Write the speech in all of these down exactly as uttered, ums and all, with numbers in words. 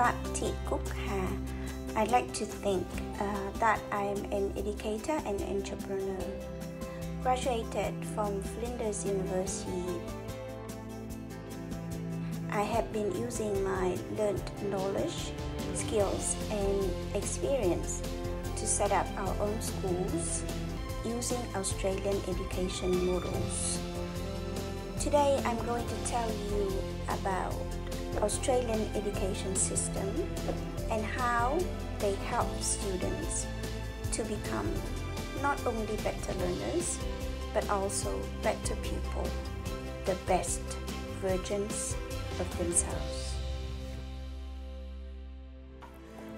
Prapti Kukha. I like to think uh, that I am an educator and entrepreneur. Graduated from Flinders University, I have been using my learned knowledge, skills and experience to set up our own schools using Australian education models. Today I'm going to tell you about Australian education system and how they help students to become not only better learners but also better people, the best versions of themselves.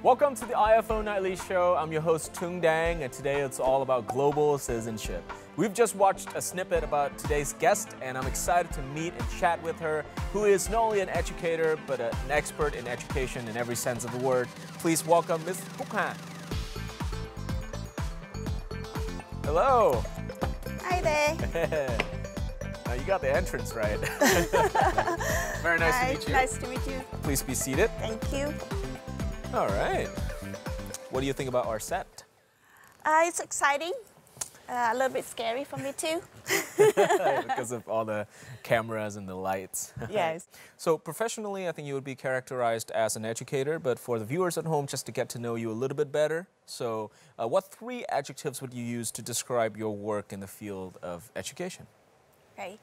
Welcome to the I F O Nightly Show. I'm your host Tung Dang, and today it's all about global citizenship. We've just watched a snippet about today's guest, and I'm excited to meet and chat with her, who is not only an educator but an expert in education in every sense of the word. Please welcome Miz Bukhan. Hello. Hi there. Now you got the entrance right. Very nice Hi, to meet you. Nice to meet you. Please be seated. Thank you. All right. What do you think about our set? Uh, it's exciting. Uh, a little bit scary for me too. Because of all the cameras and the lights. Yes. So professionally, I think you would be characterized as an educator, but for the viewers at home, just to get to know you a little bit better. So uh, what three adjectives would you use to describe your work in the field of education? Right.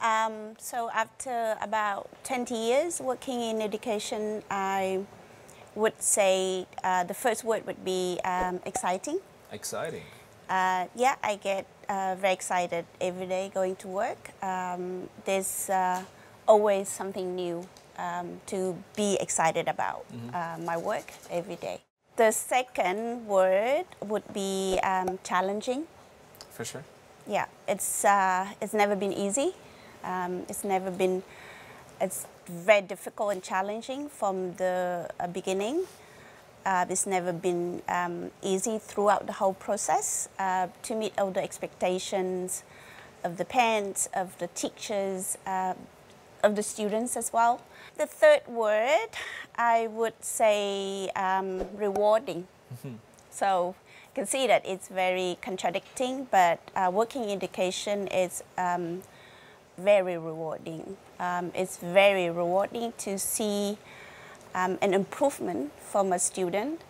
Um, so after about twenty years working in education, I would say uh, the first word would be um, exciting. Exciting. Uh, yeah, I get uh, very excited every day going to work. Um, there's uh, always something new um, to be excited about. Mm-hmm. uh, my work every day. The second word would be um, challenging. For sure. Yeah, it's uh, it's never been easy. Um, it's never been. It's very difficult and challenging from the uh, beginning. Uh, it's never been um, easy throughout the whole process uh, to meet all the expectations of the parents, of the teachers, uh, of the students as well. The third word, I would say um, rewarding. So. You can see that it's very contradicting, but uh, working in education is um, very rewarding. Um, it's very rewarding to see um, an improvement from a student.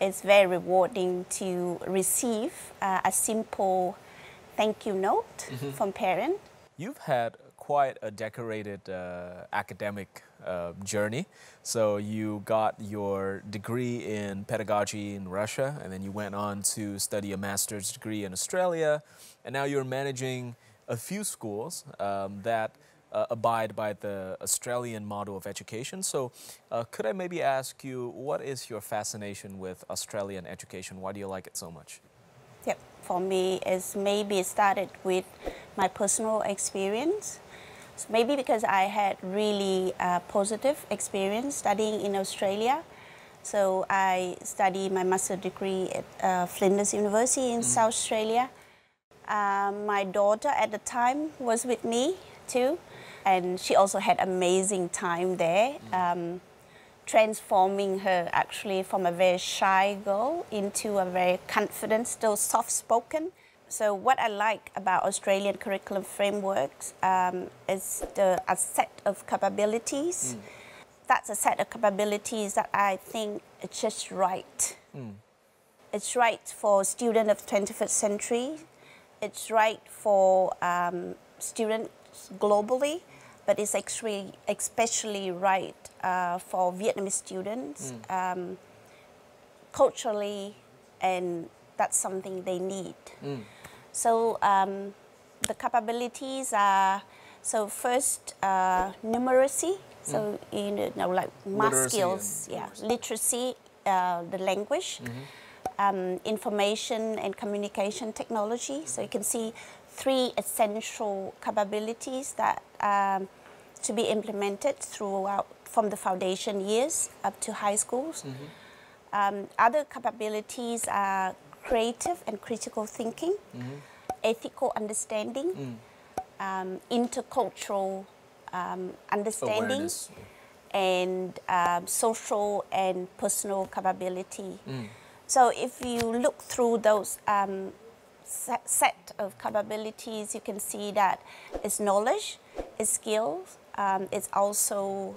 It's very rewarding to receive uh, a simple thank you note mm-hmm. from parent. You've had quite a decorated uh, academic uh, journey. So you got your degree in pedagogy in Russia, and then you went on to study a master's degree in Australia, and now you're managing a few schools um, that uh, abide by the Australian model of education. So uh, could I maybe ask you, what is your fascination with Australian education? Why do you like it so much? Yep, for me, it's maybe it started with my personal experience. So maybe because I had really uh, positive experience studying in Australia. So I studied my master's degree at uh, Flinders University in mm. South Australia. Uh, my daughter at the time was with me too, and she also had amazing time there, mm. um, transforming her actually from a very shy girl into a very confident, still soft-spoken. So what I like about Australian curriculum frameworks um, is the, a set of capabilities. Mm. That's a set of capabilities that I think it's just right. Mm. It's right for students of twenty-first century. It's right for um, students globally, but it's actually especially right uh, for Vietnamese students mm. um, culturally, and that's something they need. Mm. So um, the capabilities are, so first, uh, numeracy, so mm. you know, like math literacy skills, yeah, literacy, literacy uh, the language, mm-hmm. um, information and communication technology. So you can see three essential capabilities that um, to be implemented throughout, from the foundation years up to high schools. Mm-hmm. um, other capabilities are creative and critical thinking, mm-hmm. ethical understanding, mm. um, intercultural um, understanding, awareness. and um, social and personal capability. Mm. So if you look through those um, set, set of capabilities, you can see that it's knowledge, it's skills, um, it's also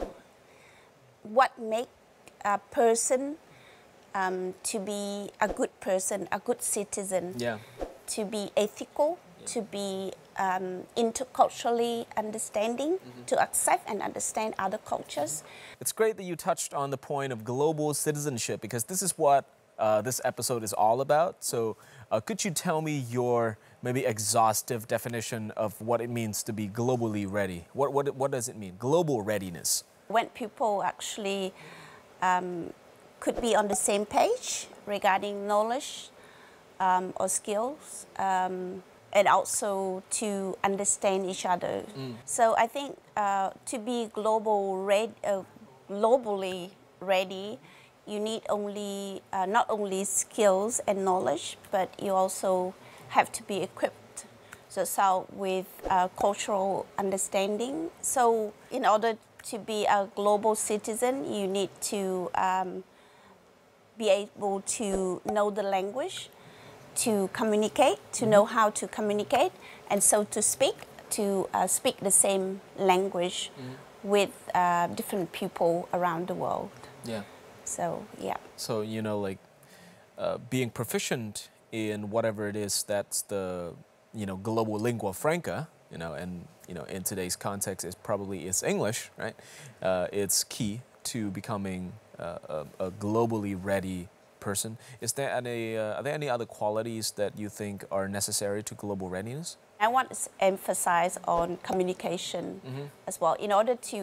what makes a person um, to be a good person, a good citizen, yeah. to be ethical, yeah. to be Um, interculturally understanding, mm-hmm. to accept and understand other cultures. It's great that you touched on the point of global citizenship, because this is what uh, this episode is all about. So uh, could you tell me your maybe exhaustive definition of what it means to be globally ready? What, what, what does it mean, global readiness? When people actually um, could be on the same page regarding knowledge um, or skills, um, and also to understand each other. Mm. So I think uh, to be global read, uh, globally ready, you need only uh, not only skills and knowledge, but you also have to be equipped so, so with uh, cultural understanding. So in order to be a global citizen, you need to um, be able to know the language, to communicate, to know how to communicate, and so to speak, to uh, speak the same language mm-hmm. with uh, different people around the world. Yeah. So, yeah. So, you know, like uh, being proficient in whatever it is that's the, you know, global lingua franca, you know, and, you know, in today's context, it's probably it's English, right? Uh, it's key to becoming uh, a, a globally ready person. Is there any, uh, are there any other qualities that you think are necessary to global readiness? I want to emphasize on communication mm-hmm. as well. In order to,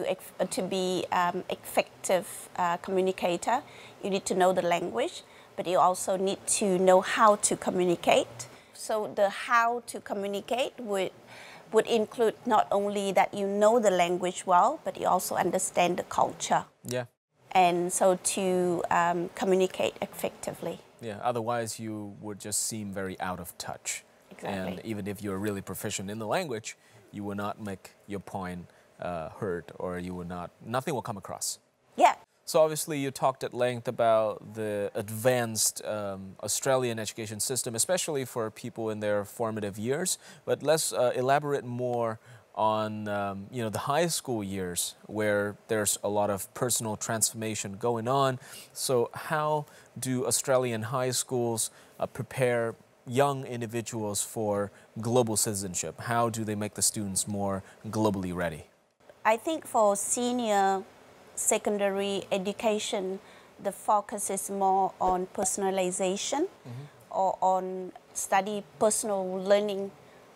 to be um, effective uh, communicator, you need to know the language, but you also need to know how to communicate. So the how to communicate would, would include not only that you know the language well, but you also understand the culture. Yeah. And so to um, communicate effectively. Yeah, otherwise you would just seem very out of touch. Exactly. And even if you're really proficient in the language, you will not make your point uh, heard, or you will not, nothing will come across. Yeah. So obviously you talked at length about the advanced um, Australian education system, especially for people in their formative years, but let's uh, elaborate more on um, you know, the high school years, where there's a lot of personal transformation going on. So how do Australian high schools uh, prepare young individuals for global citizenship? How do they make the students more globally ready? I think for senior secondary education, the focus is more on personalization mm-hmm. or on study personal learning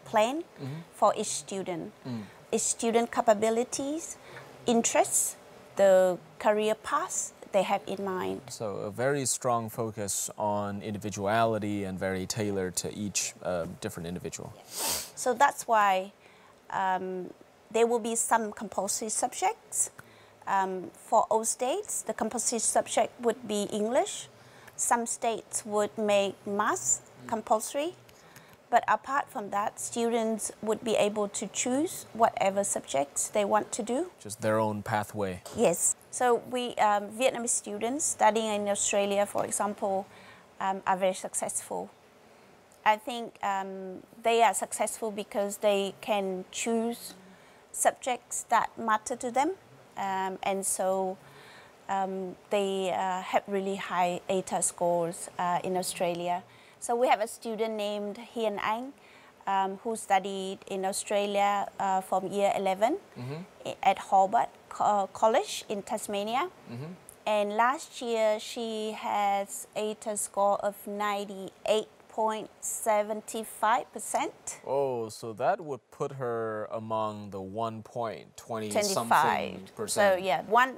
plan mm-hmm. for each student. Mm. Each student capabilities, interests, the career paths they have in mind. So a very strong focus on individuality and very tailored to each uh, different individual. Yes. So that's why um, there will be some compulsory subjects. Um, for all states, the compulsory subject would be English. Some states would make maths mm. compulsory. But apart from that, students would be able to choose whatever subjects they want to do. Just their own pathway. Yes. So we, um, Vietnamese students studying in Australia, for example, um, are very successful. I think um, they are successful because they can choose subjects that matter to them. Um, and so um, they uh, have really high A T A R scores uh, in Australia. So we have a student named Hiền Anh um, who studied in Australia uh, from year eleven mm-hmm. at Hobart uh, College in Tasmania. Mm-hmm. And last year she has A T A R score of ninety-eight point seven five percent. Oh, so that would put her among the one point twenty something percent. So yeah, one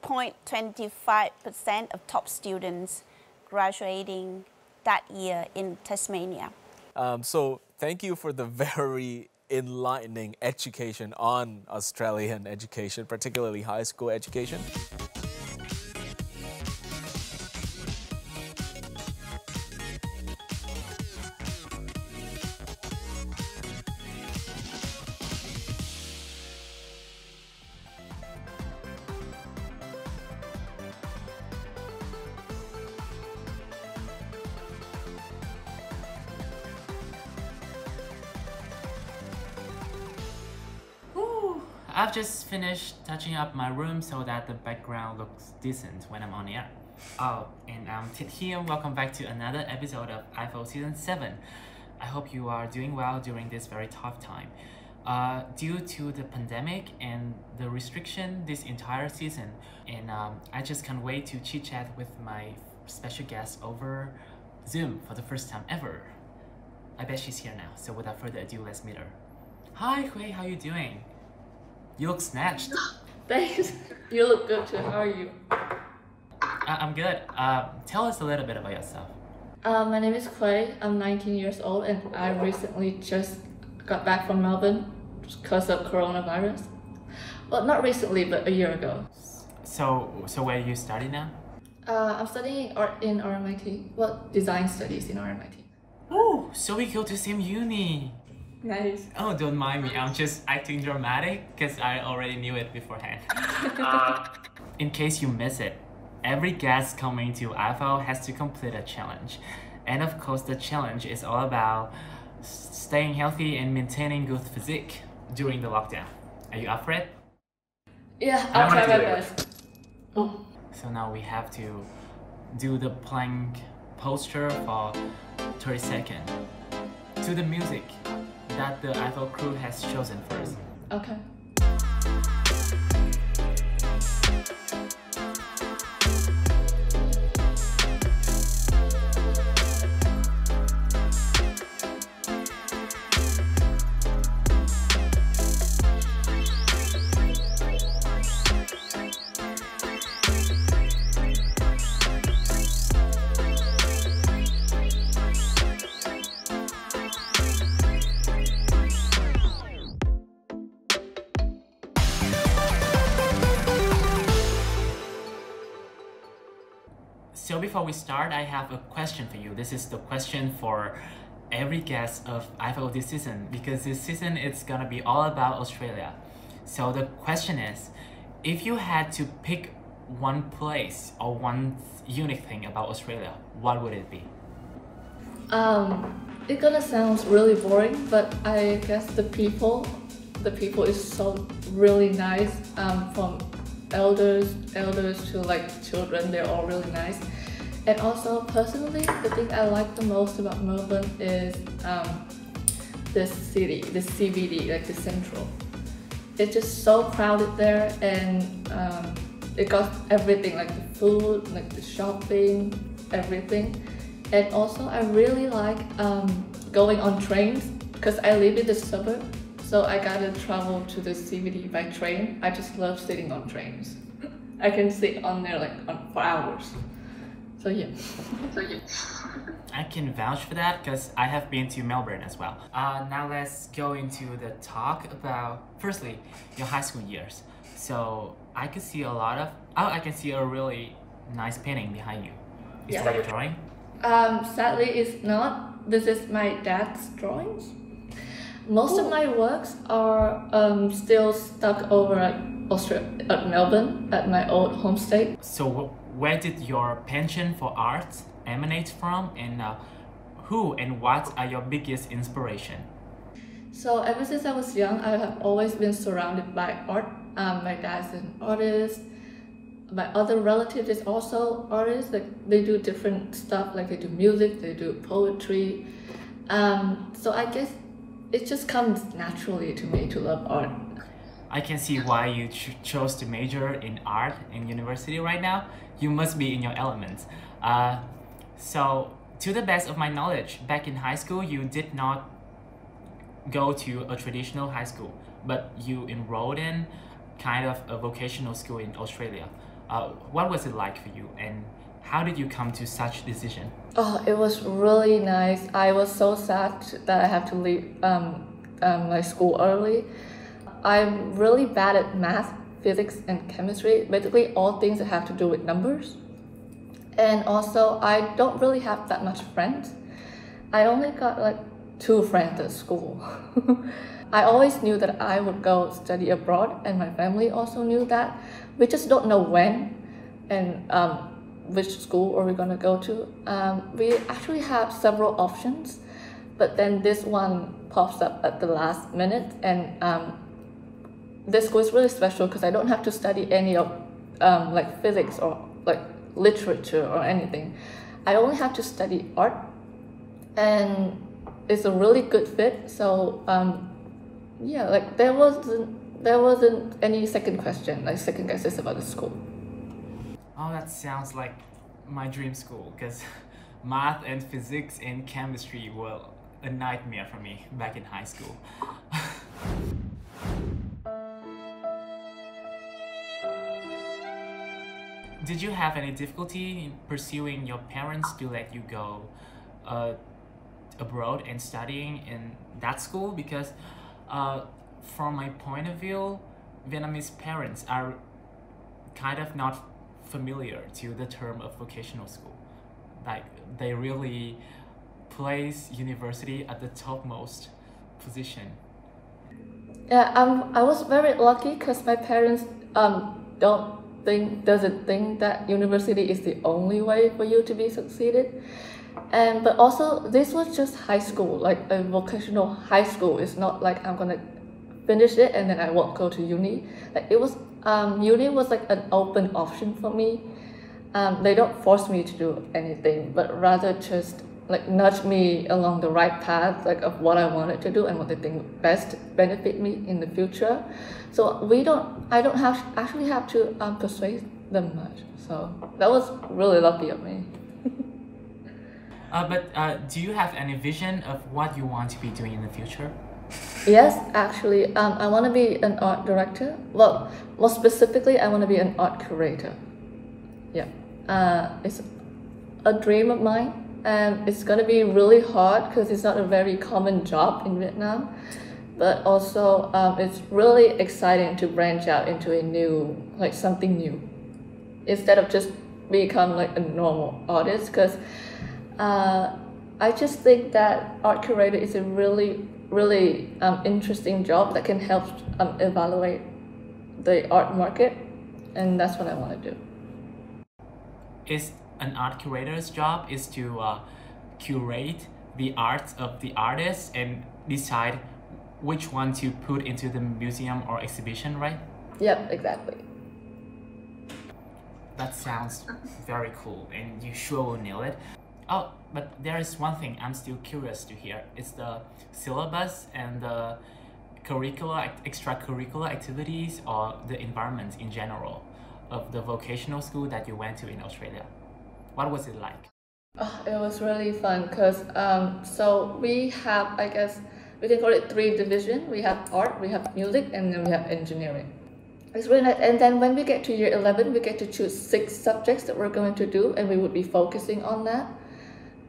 point two five percent of top students graduating that year in Tasmania. Um, so thank you for the very enlightening education on Australian education, particularly high school education. I've just finished touching up my room so that the background looks decent when I'm on air. Oh, and I'm Tit here. Welcome back to another episode of I F O Season seven. I hope you are doing well during this very tough time. Uh, due to the pandemic and the restriction this entire season, and um, I just can't wait to chit chat with my special guest over Zoom for the first time ever. I bet she's here now, so without further ado, let's meet her. Hi Khuê, how you doing? You look snatched. Thanks. You look good too. How are you? I I'm good. Uh, tell us a little bit about yourself. Uh, my name is Khuê. I'm nineteen years old and I recently just got back from Melbourne because of coronavirus. Well, not recently, but a year ago. So, so where do you study now? Uh, I'm studying art in R M I T. Well, design studies in R M I T. Oh, so we go to same uni. Nice. Oh, don't mind me. I'm just acting dramatic because I already knew it beforehand. uh, in case you miss it, every guest coming to I F O has to complete a challenge. And of course, the challenge is all about staying healthy and maintaining good physique during the lockdown. Are you up for it? Yeah, I'll try my best. Oh. So now we have to do the plank posture for thirty seconds to the music that the I F O crew has chosen first. Okay. So before we start, I have a question for you. This is the question for every guest of I F O this season, because this season it's gonna be all about Australia. So the question is, if you had to pick one place or one unique thing about Australia, what would it be? Um, it's gonna sound really boring, but I guess the people, the people is so really nice. Um, from elders, elders to like children, they're all really nice. And also personally, the thing I like the most about Melbourne is um, the city, the C B D, like the central. It's just so crowded there, and um, it got everything, like the food, like the shopping, everything. And also I really like um, going on trains, because I live in the suburb, so I gotta travel to the C B D by train. I just love sitting on trains. I can sit on there like on, for hours. So yeah. So yeah. I can vouch for that because I have been to Melbourne as well. Uh, now let's go into the talk about, firstly, your high school years. So I can see a lot of, oh, I can see a really nice painting behind you. Is yeah. that a drawing? Um, sadly, it's not. This is my dad's drawings. Most Ooh. Of my works are um, still stuck over at Australia, at Melbourne, at my old home state. So where did your passion for art emanate from, and uh, who and what are your biggest inspiration? So ever since I was young, I have always been surrounded by art. Um, my dad's an artist. My other relatives is also artists. Like they do different stuff, like they do music, they do poetry. Um, so I guess it just comes naturally to me to love art. I can see why you ch chose to major in art in university right now. You must be in your element. Uh, so, to the best of my knowledge, back in high school, you did not go to a traditional high school, but you enrolled in kind of a vocational school in Australia. Uh, what was it like for you, and how did you come to such decision? Oh, it was really nice. I was so sad that I had to leave um, um, my school early. I'm really bad at math, physics, and chemistry, basically all things that have to do with numbers. And also, I don't really have that much friends. I only got like two friends at school. I always knew that I would go study abroad, and my family also knew that. We just don't know when and um, which school are we gonna go to. Um, we actually have several options, but then this one pops up at the last minute, and um, this was really special because I don't have to study any of um, like physics or like literature or anything. I only have to study art, and it's a really good fit. So um, yeah, like there wasn't there wasn't any second question, like second guesses about the school. Oh, that sounds like my dream school, because math and physics and chemistry were a nightmare for me back in high school. Did you have any difficulty in pursuing your parents to let you go uh, abroad and studying in that school? Because uh, from my point of view, Vietnamese parents are kind of not familiar to the term of vocational school. Like, they really place university at the topmost position. Yeah, um, I was very lucky because my parents um, don't think, doesn't think that university is the only way for you to be succeeded. And but also, this was just high school, like a vocational high school. It's not like I'm gonna finish it and then I won't go to uni. Like, it was, um, uni was like an open option for me. Um, they don't force me to do anything, but rather just like nudge me along the right path, like of what I wanted to do and what they think best benefit me in the future. So we don't, I don't have actually have to um, persuade them much. So that was really lucky of me. uh, but uh, do you have any vision of what you want to be doing in the future? Yes, actually, um, I want to be an art director. Well, more specifically, I want to be an art curator. Yeah, uh, it's a dream of mine. And it's going to be really hard because it's not a very common job in Vietnam. But also, um, it's really exciting to branch out into a new, like something new. Instead of just become like a normal artist, because uh, I just think that art curator is a really, really um, interesting job that can help um, evaluate the art market. And that's what I want to do. Is an art curator's job is to uh, curate the art of the artist and decide which one to put into the museum or exhibition, right? Yep, exactly. That sounds very cool, and you sure will nail it. Oh, but there is one thing I'm still curious to hear. It's the syllabus and the curricula, extracurricular activities, or the environment in general of the vocational school that you went to in Australia. What was it like? Oh, it was really fun because um, so we have, I guess, we can call it three divisions. We have art, we have music, and then we have engineering. It's really nice. And then when we get to year eleven, we get to choose six subjects that we're going to do, and we would be focusing on that.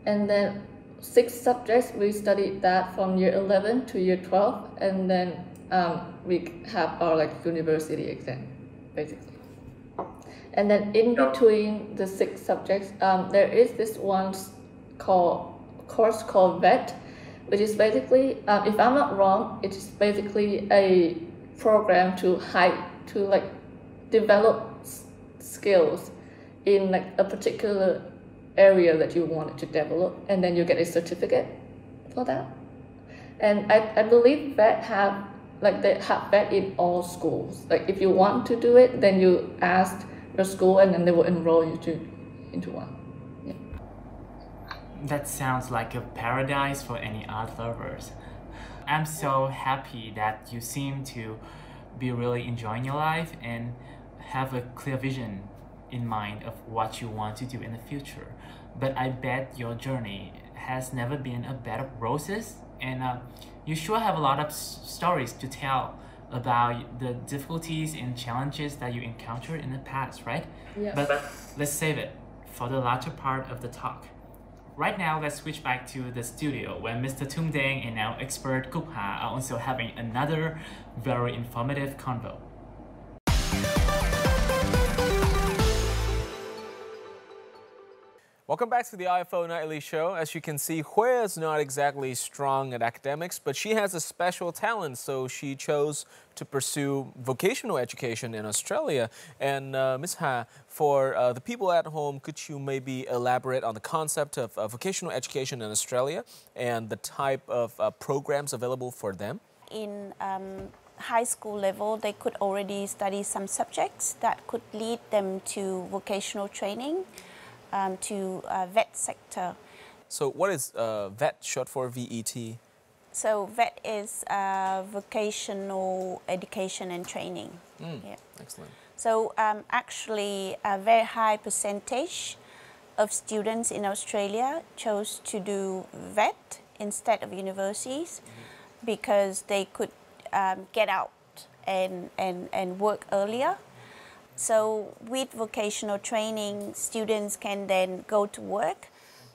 And then six subjects, we studied that from year eleven to year twelve, and then um, we have our like university exam, basically. And then in between the six subjects, um, there is this one called, course called V E T, which is basically, um, if I'm not wrong, it is basically a program to hide, to like develop skills in like a particular area that you wanted to develop, and then you get a certificate for that. And I, I believe V E T have, like they have V E T in all schools. Like if you want to do it, then you ask your school, and then they will enroll you to into one. Yeah. That sounds like a paradise for any art lovers. I'm so happy that you seem to be really enjoying your life and have a clear vision in mind of what you want to do in the future. But I bet your journey has never been a bed of roses, and uh, you sure have a lot of s stories to tell about the difficulties and challenges that you encountered in the past, right? Yes. But let's save it for the larger part of the talk. Right now, let's switch back to the studio where Mister Tung Dang and our expert Kup Ha are also having another very informative convo. Welcome back to the I F O Nightly Show. As you can see, Khuê is not exactly strong at academics, but she has a special talent, so she chose to pursue vocational education in Australia. And uh, Miz Ha, for uh, the people at home, could you maybe elaborate on the concept of uh, vocational education in Australia and the type of uh, programs available for them? In um, high school level, they could already study some subjects that could lead them to vocational training, um, to uh, VET sector. So what is uh, VET, short for V E T? So VET is uh, vocational education and training. Mm, yeah. Excellent. So um, actually a very high percentage of students in Australia chose to do VET instead of universities, mm-hmm. because they could um, get out and, and, and work earlier. So with vocational training, students can then go to work,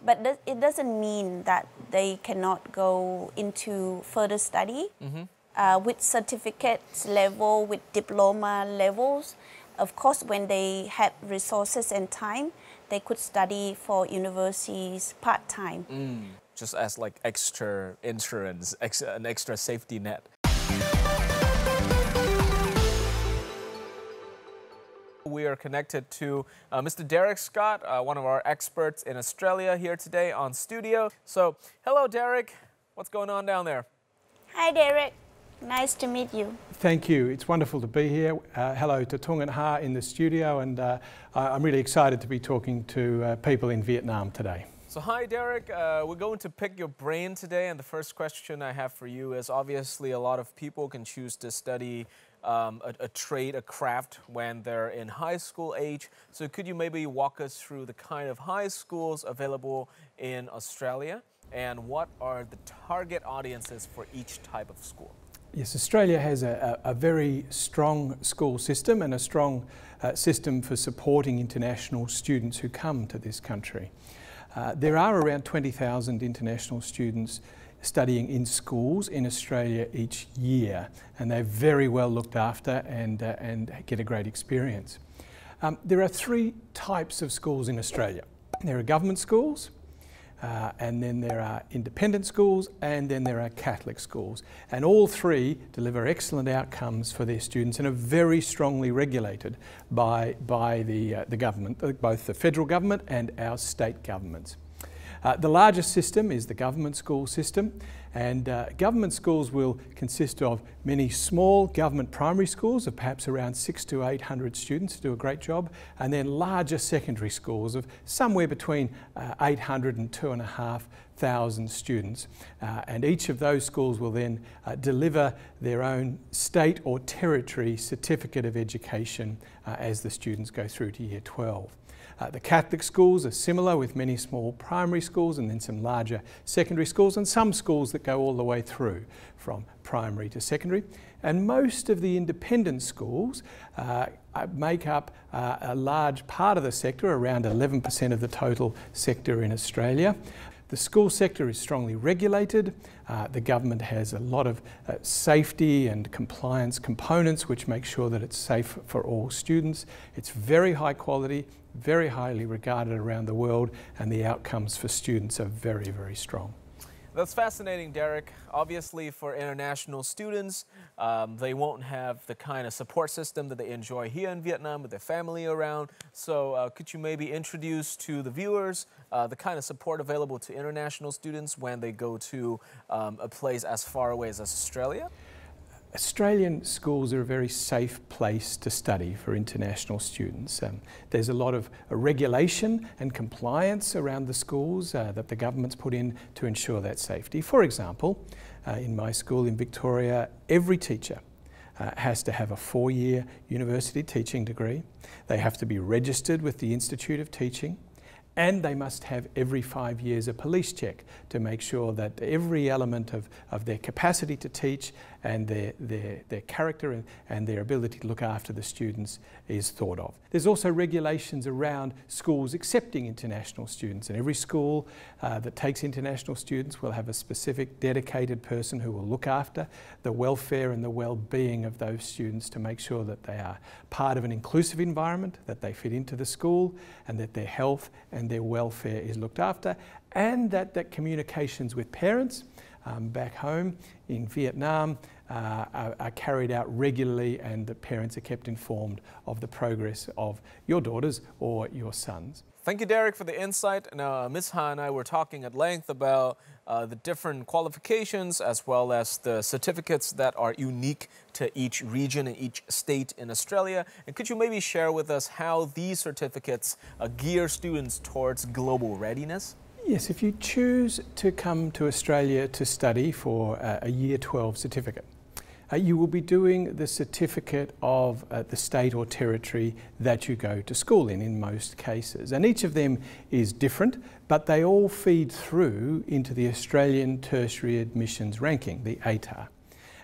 but th- it doesn't mean that they cannot go into further study. Mm-hmm. Uh, with certificates level, with diploma levels, of course, when they have resources and time, they could study for universities part-time. Mm. Just as like extra insurance, ex an extra safety net. We are connected to uh, Mister Derek Scott, uh, one of our experts in Australia here today on Studio. So, hello Derek, what's going on down there? Hi Derek, nice to meet you. Thank you, it's wonderful to be here. Uh, hello to Tung and Ha in the studio, and uh, I'm really excited to be talking to uh, people in Vietnam today. So hi Derek, uh, we're going to pick your brain today, and the first question I have for you is obviously a lot of people can choose to study um, a, a trade, a craft when they're in high school age. So could you maybe walk us through the kind of high schools available in Australia and what are the target audiences for each type of school? Yes, Australia has a, a, a very strong school system and a strong uh, system for supporting international students who come to this country. Uh, there are around twenty thousand international students studying in schools in Australia each year, and they're very well looked after and, uh, and get a great experience. Um, there are three types of schools in Australia. There are government schools, uh, and then there are independent schools, and then there are Catholic schools. And all three deliver excellent outcomes for their students and are very strongly regulated by, by the, uh, the government, both the federal government and our state governments. Uh, the largest system is the government school system, and uh, government schools will consist of many small government primary schools of perhaps around six to eight hundred students who do a great job, and then larger secondary schools of somewhere between uh, eight hundred and two and a half thousand students, uh, and each of those schools will then uh, deliver their own state or territory certificate of education uh, as the students go through to year twelve. Uh, the Catholic schools are similar, with many small primary schools and then some larger secondary schools, and some schools that go all the way through from primary to secondary. And most of the independent schools uh, make up uh, a large part of the sector, around eleven percent of the total sector in Australia. The school sector is strongly regulated. Uh, the government has a lot of uh, safety and compliance components which make sure that it's safe for all students. It's very high quality, very highly regarded around the world, and the outcomes for students are very, very strong. That's fascinating, Derek. Obviously, for international students, um, they won't have the kind of support system that they enjoy here in Vietnam with their family around. So uh, could you maybe introduce to the viewers uh, the kind of support available to international students when they go to um, a place as far away as Australia? Australian schools are a very safe place to study for international students. Um, there's a lot of uh, regulation and compliance around the schools uh, that the government's put in to ensure that safety. For example, uh, in my school in Victoria, every teacher uh, has to have a four-year university teaching degree. They have to be registered with the Institute of Teaching, and they must have every five years a police check to make sure that every element of, of their capacity to teach and their, their, their character and, and their ability to look after the students is thought of. There's also regulations around schools accepting international students, and every school uh, that takes international students will have a specific dedicated person who will look after the welfare and the well-being of those students to make sure that they are part of an inclusive environment, that they fit into the school, and that their health and and their welfare is looked after, and that, that communications with parents um, back home in Vietnam uh, are, are carried out regularly, and that parents are kept informed of the progress of your daughters or your sons. Thank you, Derek, for the insight. Now, Miz Ha and I were talking at length about uh, the different qualifications as well as the certificates that are unique to each region and each state in Australia. And could you maybe share with us how these certificates uh, gear students towards global readiness? Yes, if you choose to come to Australia to study for uh, a Year twelve certificate, Uh, you will be doing the certificate of uh, the state or territory that you go to school in, in most cases. And each of them is different, but they all feed through into the Australian Tertiary Admissions Ranking, the ATAR.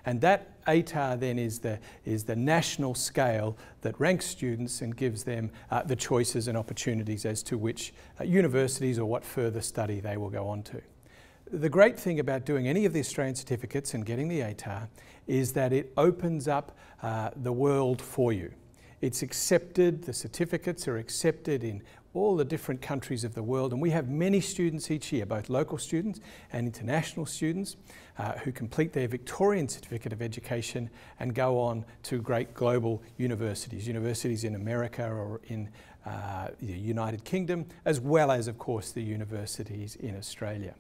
And that ATAR then is the, is the national scale that ranks students and gives them uh, the choices and opportunities as to which uh, universities or what further study they will go on to. The great thing about doing any of the Australian certificates and getting the ATAR is that it opens up uh, the world for you. It's accepted, the certificates are accepted in all the different countries of the world, and we have many students each year, both local students and international students, uh, who complete their Victorian Certificate of Education and go on to great global universities, universities in America or in uh, the United Kingdom, as well as, of course, the universities in Australia.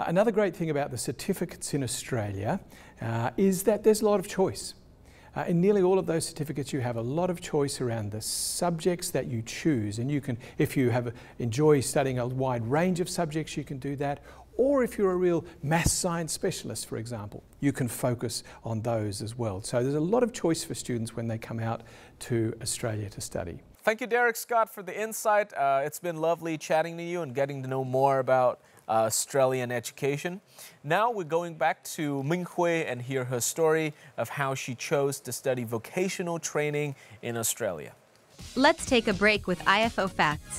Another great thing about the certificates in Australia uh, is that there's a lot of choice. Uh, in nearly all of those certificates you have a lot of choice around the subjects that you choose, and you can, if you have enjoy studying a wide range of subjects, you can do that, or if you're a real maths science specialist, for example, you can focus on those as well. So there's a lot of choice for students when they come out to Australia to study. Thank you, Derek Scott, for the insight. Uh, it's been lovely chatting to you and getting to know more about Uh, Australian education. Now we're going back to Ms. Khuê and hear her story of how she chose to study vocational training in Australia. Let's take a break with I F O Facts.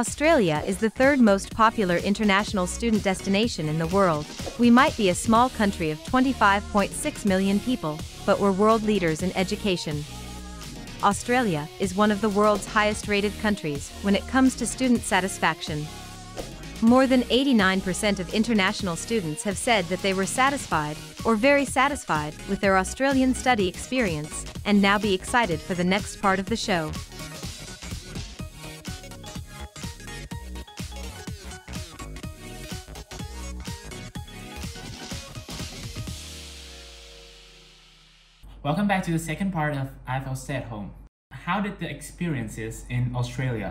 Australia is the third most popular international student destination in the world. We might be a small country of twenty-five point six million people, but we're world leaders in education. Australia is one of the world's highest-rated countries when it comes to student satisfaction. More than eighty-nine percent of international students have said that they were satisfied, or very satisfied, with their Australian study experience, and now be excited for the next part of the show. Welcome back to the second part of I F O Stay at Home. How did the experiences in Australia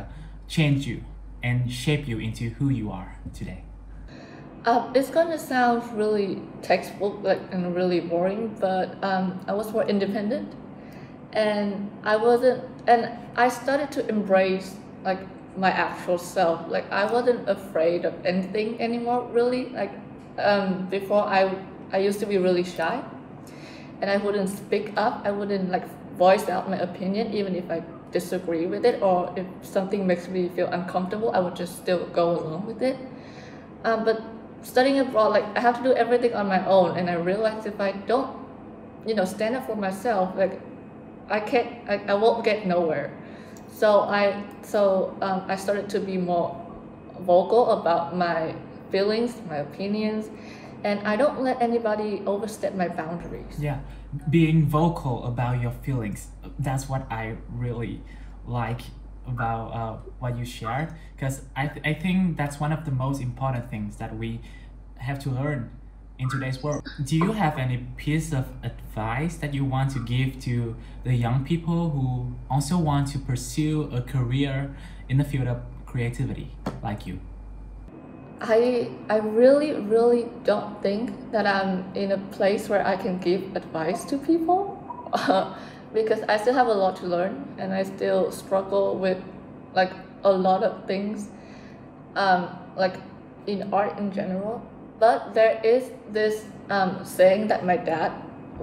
change you and shape you into who you are today? Uh, it's gonna sound really textbook like and really boring, but um, I was more independent, and I wasn't, and I started to embrace like my actual self. Like I wasn't afraid of anything anymore. Really, like um, before I I used to be really shy, and I wouldn't speak up. I wouldn't like voice out my opinion, even if I disagree with it, or if something makes me feel uncomfortable, I would just still go along with it. Um, but studying abroad, like I have to do everything on my own, and I realized if I don't, you know, stand up for myself, like I can't, I, I won't get nowhere. So I, so um, I started to be more vocal about my feelings, my opinions, and I don't let anybody overstep my boundaries. Yeah. Being vocal about your feelings, that's what I really like about uh, what you shared, because I, th I think that's one of the most important things that we have to learn in today's world. Do you have any piece of advice that you want to give to the young people who also want to pursue a career in the field of creativity like you? I, I really, really don't think that I'm in a place where I can give advice to people because I still have a lot to learn, and I still struggle with like a lot of things um, like in art in general. But there is this um, saying that my dad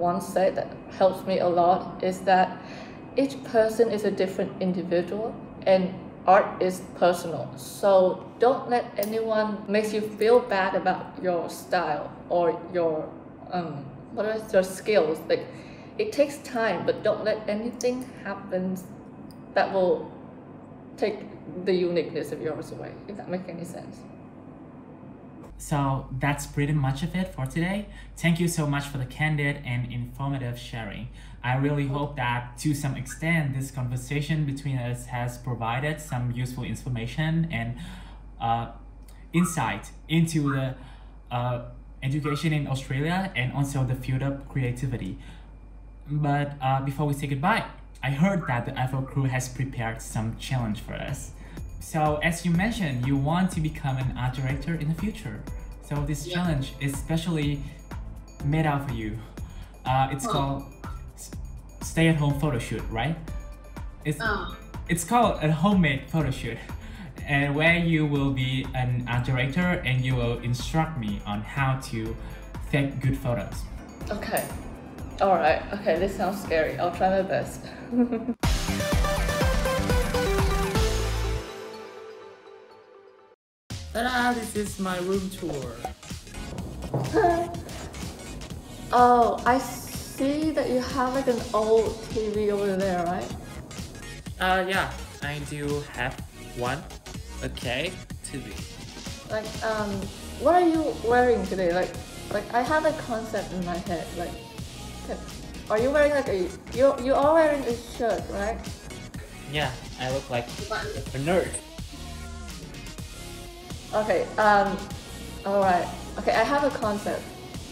once said that helps me a lot, is that each person is a different individual, and art is personal, so don't let anyone make you feel bad about your style or your um what are your skills. Like it takes time, but don't let anything happen that will take the uniqueness of yours away, if that makes any sense. So that's pretty much of it for today. Thank you so much for the candid and informative sharing. I really hope that to some extent this conversation between us has provided some useful information and uh, insight into the uh, education in Australia and also the field of creativity. But uh, before we say goodbye, I heard that the I F O crew has prepared some challenge for us. So as you mentioned, you want to become an art director in the future. So this yeah. challenge is specially made out for you. Uh, it's oh. called stay-at-home photo shoot, right? It's, oh. it's called a homemade photo shoot, and where you will be an art director and you will instruct me on how to take good photos. Okay. All right. Okay. This sounds scary. I'll try my best. Ta-da, this is my room tour. Oh, I see that you have like an old T V over there, right? Uh, yeah, I do have one. Okay, T V. Like, um, what are you wearing today? Like, like I have a concept in my head. Like, are you wearing like a you? You are wearing a shirt, right? Yeah, I look like a nerd. Okay, um, alright. Okay, I have a concept.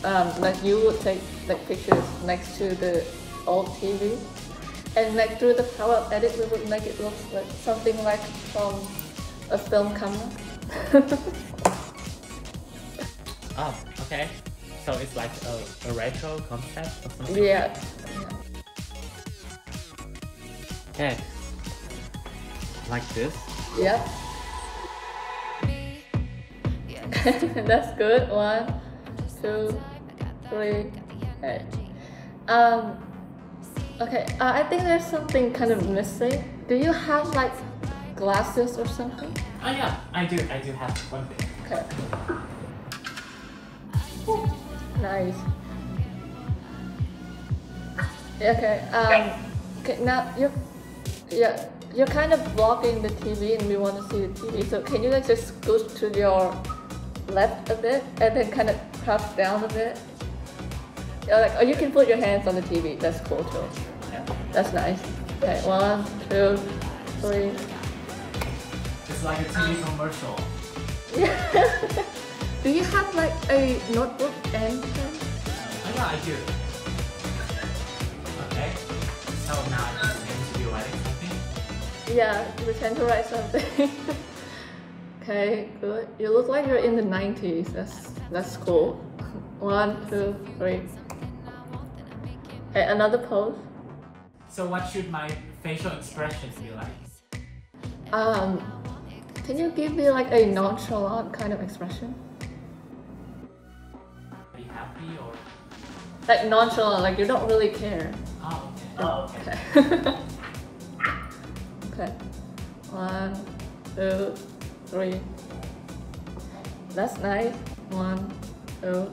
Um, like you would take like pictures next to the old T V, and like through the power of edit, we would make it look like something like from a film camera. Oh, okay. So it's like a, a retro concept or something? Yeah. Okay. Like this? Yeah. That's good. One, two, three, eight. Um, okay, uh, I think there's something kind of missing. Do you have like glasses or something? Oh yeah, I do. I do have one thing. Okay. Ooh, nice. Okay. Um, okay. Now you're, yeah, you're kind of blocking the T V, and we want to see the T V. So can you like just scoot to your left a bit and then kind of crouch down a bit. You're like, oh, you can put your hands on the T V. That's cool too. Yeah. That's nice. Okay, one, two, three. It's like a T V commercial. Yeah. Do you have like a notebook and pen? Oh yeah, I do. Okay. So now I pretend to be writing something. Yeah, pretend to write something. Okay, good. You look like you're in the nineties. That's that's cool. One, two, three. Okay, another pose. So, what should my facial expressions be like? Um, can you give me like a nonchalant kind of expression? Are you happy or like nonchalant? Like you don't really care. Oh, okay. Oh, okay. Okay. Okay. One, two. Three. That's nice. One, two,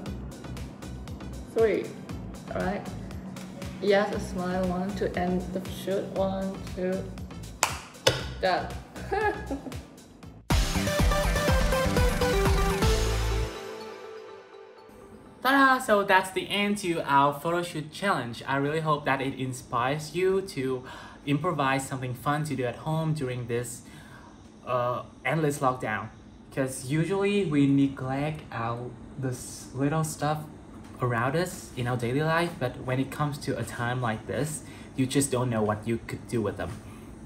three. Alright. Yes, a smile. One to end the shoot. One, two. Done. Ta-da! So that's the end to our photo shoot challenge. I really hope that it inspires you to improvise something fun to do at home during this Uh, endless lockdown, because usually we neglect our this little stuff around us in our daily life, but when it comes to a time like this, you just don't know what you could do with them.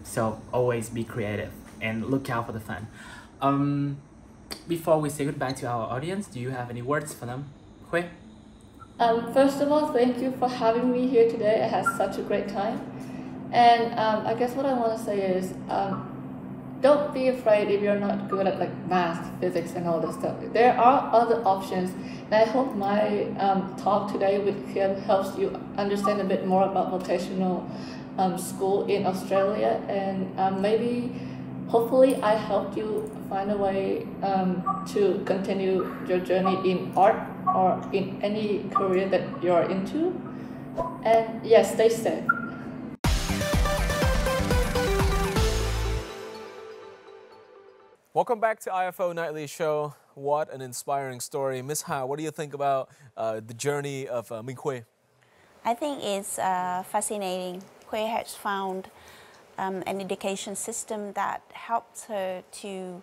So always be creative and look out for the fun. Um, before we say goodbye to our audience, do you have any words for them, Khuê? Um, first of all, thank you for having me here today. I had such a great time, and um, I guess what I want to say is um. Don't be afraid if you're not good at like math, physics, and all this stuff. There are other options, and I hope my um, talk today with Kim helps you understand a bit more about vocational um, school in Australia, and um, maybe, hopefully, I helped you find a way um, to continue your journey in art or in any career that you're into. And yes, stay safe. Welcome back to I F O Nightly Show. What an inspiring story. Miz Ha, what do you think about uh, the journey of uh, Minh Khuê? I think it's uh, fascinating. Khuê has found um, an education system that helped her to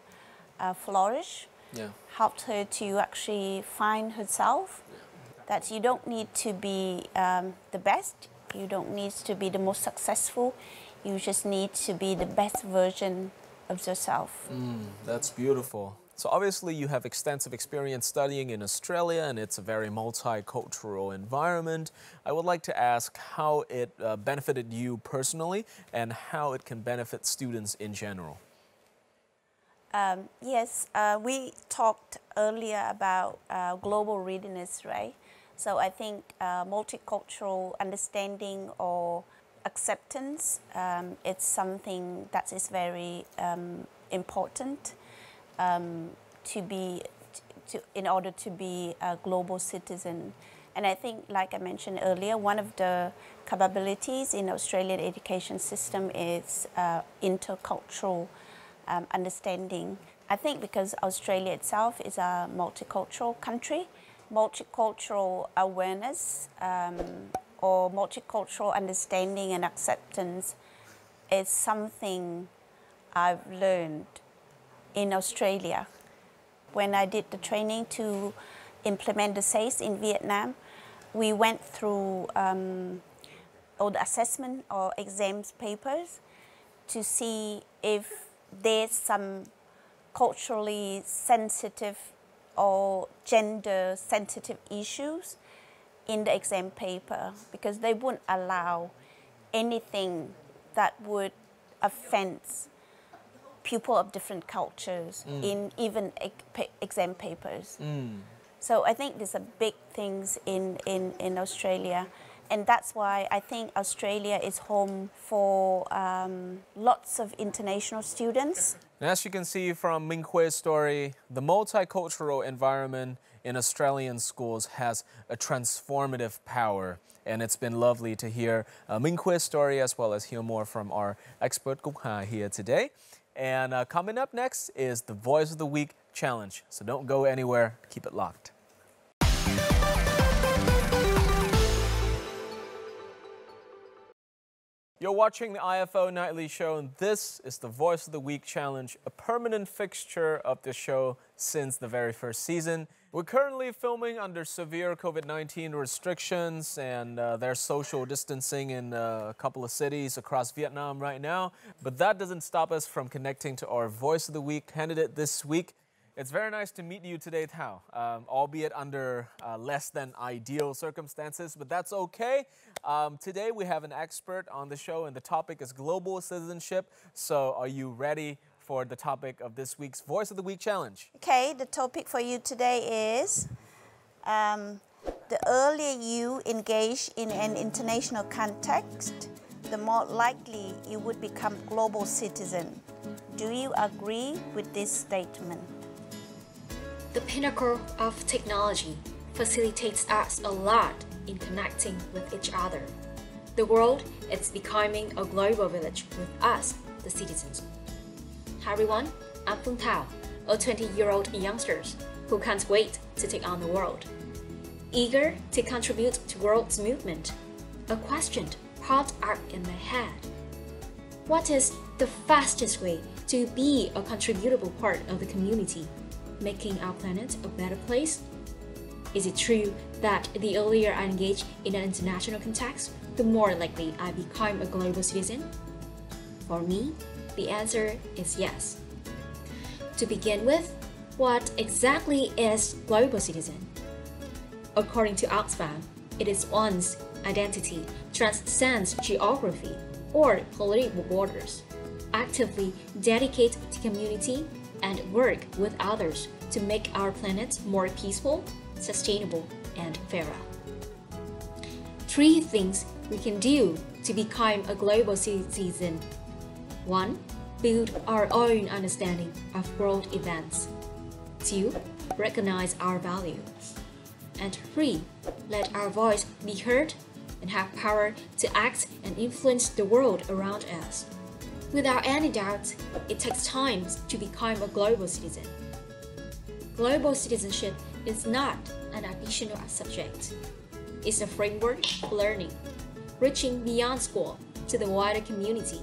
uh, flourish, yeah. helped her to actually find herself, yeah. that you don't need to be um, the best, you don't need to be the most successful, you just need to be the best version of yourself. Mm, that's beautiful. So obviously you have extensive experience studying in Australia and it's a very multicultural environment. I would like to ask how it uh, benefited you personally and how it can benefit students in general. Um, yes, uh, we talked earlier about uh, global readiness, right? So I think uh, multicultural understanding or acceptance, um, it's something that is very um, important. Um, to be, to, in order to be a global citizen. And I think, like I mentioned earlier, one of the capabilities in Australian education system is uh, intercultural um, understanding. I think because Australia itself is a multicultural country, multicultural awareness um, or multicultural understanding and acceptance is something I've learned in Australia. When I did the training to implement the SACE in Vietnam, we went through um, all the assessment or exams papers to see if there's some culturally sensitive or gender sensitive issues in the exam paper, because they wouldn't allow anything that would offend people of different cultures mm. in even exam papers. Mm. So I think these are big things in, in, in Australia. And that's why I think Australia is home for um, lots of international students. And as you can see from Minh Khuê's story, the multicultural environment in Australian schools has a transformative power. And it's been lovely to hear uh, Minh Khuê's story as well as hear more from our expert Bukhan here today. And uh, coming up next is the Voice of the Week Challenge. So don't go anywhere. Keep it locked. You're watching the I F O Nightly Show, and this is the Voice of the Week Challenge, a permanent fixture of the show since the very first season. We're currently filming under severe COVID nineteen restrictions, and uh, there's social distancing in uh, a couple of cities across Vietnam right now. But that doesn't stop us from connecting to our Voice of the Week candidate this week. It's very nice to meet you today, Thao, um, albeit under uh, less than ideal circumstances, but that's okay. Um, today we have an expert on the show, and the topic is global citizenship. So are you ready for the topic of this week's Voice of the Week Challenge? Okay, the topic for you today is um, the earlier you engage in an international context, the more likely you would become global citizen. Do you agree with this statement? The pinnacle of technology facilitates us a lot in connecting with each other. The world is becoming a global village with us, the citizens. Hi everyone, I'm Phương Thảo, a twenty-year-old youngster who can't wait to take on the world. Eager to contribute to world's movement, a question popped up in my head. What is the fastest way to be a contributable part of the community, making our planet a better place? Is it true that the earlier I engage in an international context, the more likely I become a global citizen? For me, the answer is yes. To begin with, what exactly is global citizen? According to Oxfam, it is one's identity transcends geography or political borders, actively dedicate to community and work with others to make our planet more peaceful, sustainable, and fairer. Three things we can do to become a global citizen. One, build our own understanding of world events. Two, recognize our value. And three, let our voice be heard and have power to act and influence the world around us. Without any doubt, it takes time to become a global citizen. Global citizenship is not an additional subject. It's a framework for learning, reaching beyond school to the wider community.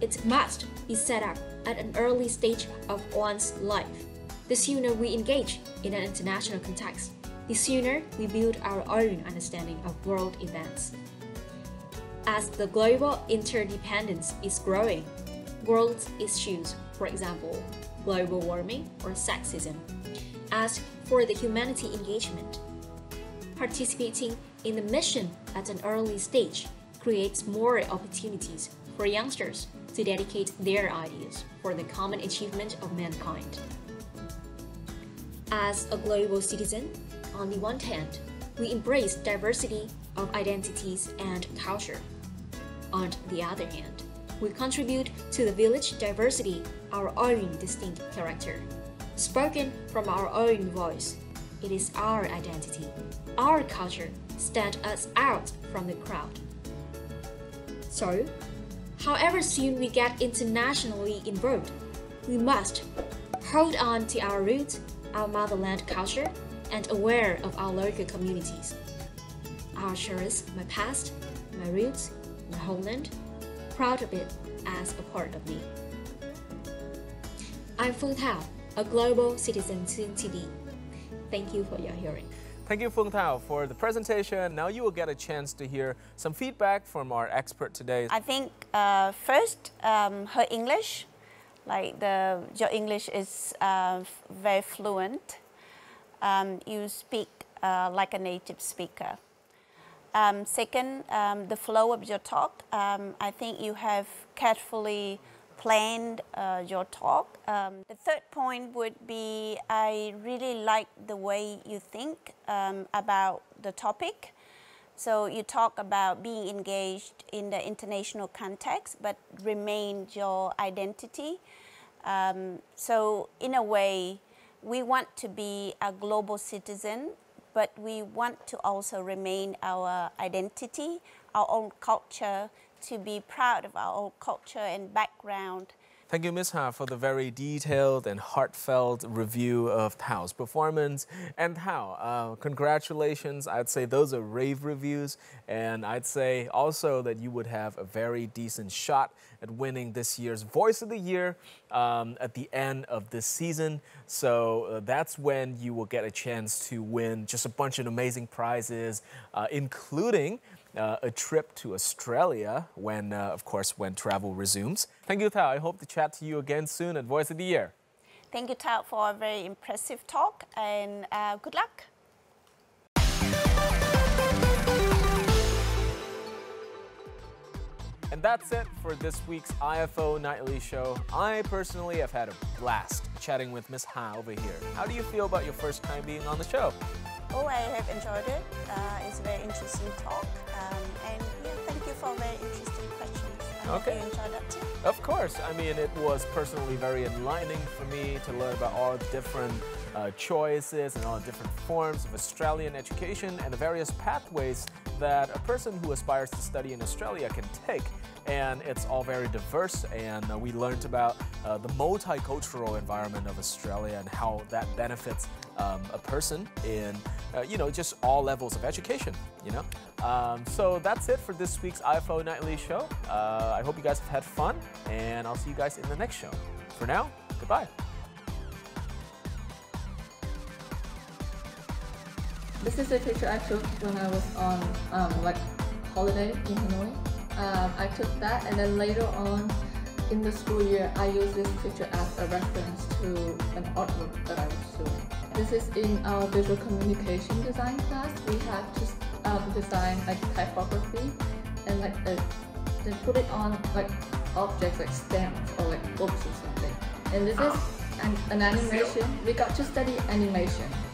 It must be set up at an early stage of one's life. The sooner we engage in an international context, the sooner we build our own understanding of world events. As the global interdependence is growing, world issues, for example, global warming or sexism, ask for the humanity engagement. Participating in the mission at an early stage creates more opportunities for youngsters to dedicate their ideas for the common achievement of mankind. As a global citizen, on the one hand, we embrace diversity of identities and culture. On the other hand, we contribute to the village diversity our own distinct character. Spoken from our own voice, it is our identity, our culture stands us out from the crowd. So, however soon we get internationally involved, we must hold on to our roots, our motherland culture, and aware of our local communities. I'll cherish my past, my roots, my homeland, proud of it as a part of me. I'm Phương Thảo, a global citizen soon to be. Thank you for your hearing. Thank you, Phương Thảo, for the presentation. Now you will get a chance to hear some feedback from our expert today. I think uh, first, um, her English, like the, your English is uh, very fluent. Um, you speak uh, like a native speaker. Um, second, um, the flow of your talk. Um, I think you have carefully planned uh, your talk. Um, the third point would be I really like the way you think um, about the topic. So you talk about being engaged in the international context, but remain your identity. Um, so in a way, we want to be a global citizen, but we want to also remain our identity, our own culture, to be proud of our own culture and background. Thank you, Miz Ha, for the very detailed and heartfelt review of Tao's performance. And Tao, uh, congratulations. I'd say those are rave reviews. And I'd say also that you would have a very decent shot at winning this year's Voice of the Year um, at the end of this season. So uh, that's when you will get a chance to win just a bunch of amazing prizes, uh, including Uh, a trip to Australia when, uh, of course, when travel resumes. Thank you, Tao. I hope to chat to you again soon at Voice of the Year. Thank you, Tao, for a very impressive talk, and uh, good luck. And that's it for this week's I F O Nightly Show. I personally have had a blast chatting with Miz Ha over here. How do you feel about your first time being on the show? Oh, I have enjoyed it. Uh, it's a very interesting talk. Um, and yeah, thank you for very interesting questions. I hope you enjoyed that too. Of course. I mean, it was personally very enlightening for me to learn about all the different uh, choices and all the different forms of Australian education and the various pathways that a person who aspires to study in Australia can take. And it's all very diverse, and uh, we learned about uh, the multicultural environment of Australia and how that benefits um, a person in, uh, you know, just all levels of education, you know. Um, so that's it for this week's I F O Nightly Show. Uh, I hope you guys have had fun, and I'll see you guys in the next show. For now, goodbye. This is a picture I took when I was on, um, like, holiday in Hanoi. Um, I took that, and then later on in the school year, I used this picture as a reference to an artwork that I was doing. This is in our visual communication design class. We had to um, design like typography and like a, then put it on like objects like stamps or like books or something. And this is an, an animation. We got to study animation.